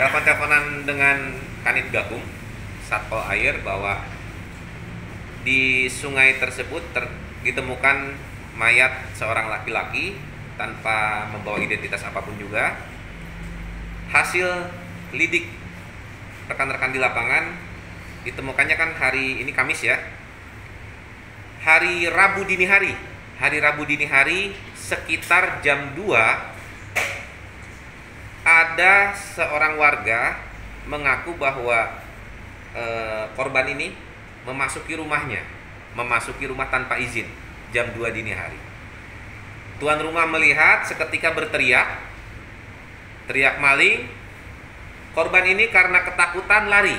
telepon-teleponan dengan Kanit Gakum Satpol Air bahwa di sungai tersebut ditemukan mayat seorang laki-laki tanpa membawa identitas apapun juga. Hasil lidik rekan-rekan di lapangan, ditemukannya kan hari ini Kamis ya, hari Rabu dini hari sekitar jam 2 ada seorang warga mengaku bahwa korban ini memasuki rumah tanpa izin jam 2 dini hari. Tuan rumah melihat, seketika berteriak maling. Korban ini karena ketakutan lari,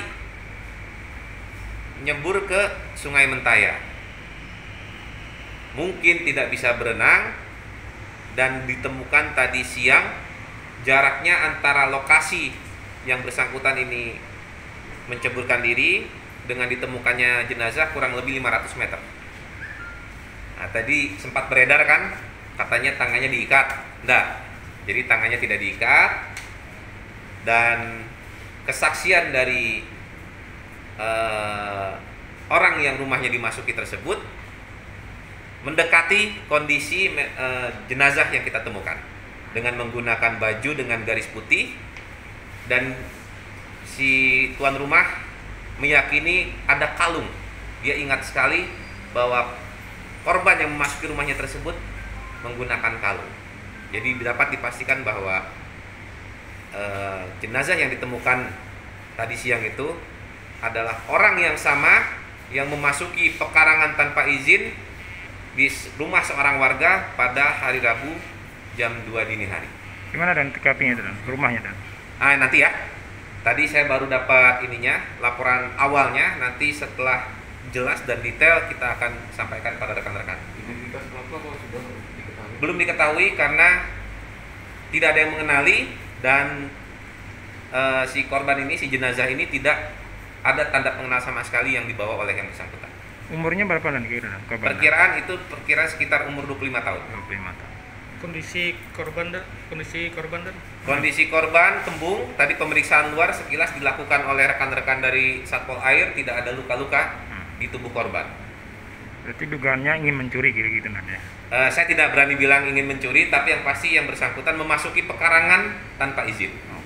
nyebur ke Sungai Mentaya. Mungkin tidak bisa berenang dan ditemukan tadi siang. Jaraknya antara lokasi yang bersangkutan ini menceburkan diri dengan ditemukannya jenazah kurang lebih 500 meter. Nah, tadi sempat beredar kan, katanya tangannya diikat. Nah, jadi tangannya tidak diikat. Dan kesaksian dari orang yang rumahnya dimasuki tersebut mendekati kondisi jenazah yang kita temukan dengan menggunakan baju dengan garis putih, dan si tuan rumah meyakini ada kalung. Dia ingat sekali bahwa korban yang memasuki rumahnya tersebut menggunakan kalung. Jadi dapat dipastikan bahwa jenazah yang ditemukan tadi siang itu adalah orang yang sama yang memasuki pekarangan tanpa izin di rumah seorang warga pada hari Rabu jam 2 dini hari. Gimana dan TKP-nya dan rumahnya dan? Ah, nanti ya. Tadi saya baru dapat laporan awalnya, nanti setelah jelas dan detail kita akan sampaikan pada rekan-rekan. Identitas pelaku sudah diketahui? Belum diketahui karena tidak ada yang mengenali, dan si korban ini, si jenazah ini tidak ada tanda pengenal sama sekali yang dibawa oleh yang bersangkutan. Umurnya berapa dan kira-kira? Perkiraan sekitar umur 25 tahun. 25 tahun. Kondisi korban, kondisi korban kembung. Tadi pemeriksaan luar sekilas dilakukan oleh rekan-rekan dari Satpol Air, tidak ada luka-luka di tubuh korban. Berarti dugaannya ingin mencuri gitu nanti? Saya tidak berani bilang ingin mencuri, tapi yang pasti yang bersangkutan memasuki pekarangan tanpa izin.